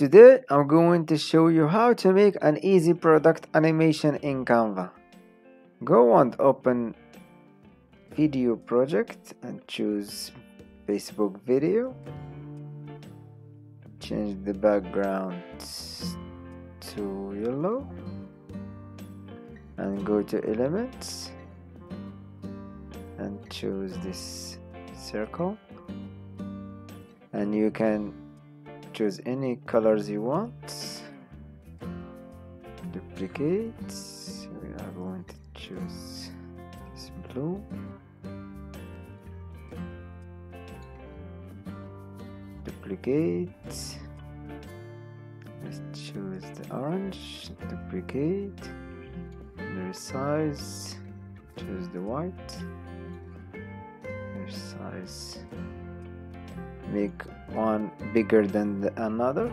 Today I'm going to show you how to make an easy product animation in Canva. Go and open video project and choose Facebook video. Change the background to yellow and go to elements and choose this circle, and you can choose any colors you want. Duplicate. We are going to choose this blue. Duplicate. Let's choose the orange. Duplicate. Resize. Choose the white. Resize. Make one bigger than the another.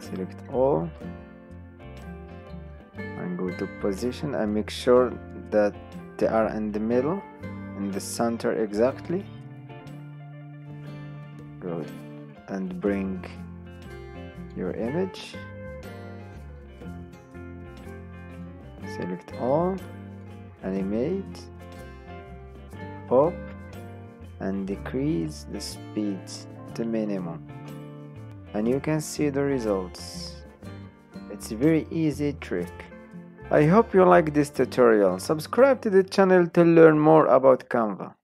Select all and go to position and make sure that they are in the middle, in the center exactly. Go and bring your image. Select all. Animate, pop, and decrease the speed to minimum, and you can see the results. It's a very easy trick. I hope you like this tutorial. Subscribe to the channel to learn more about Canva.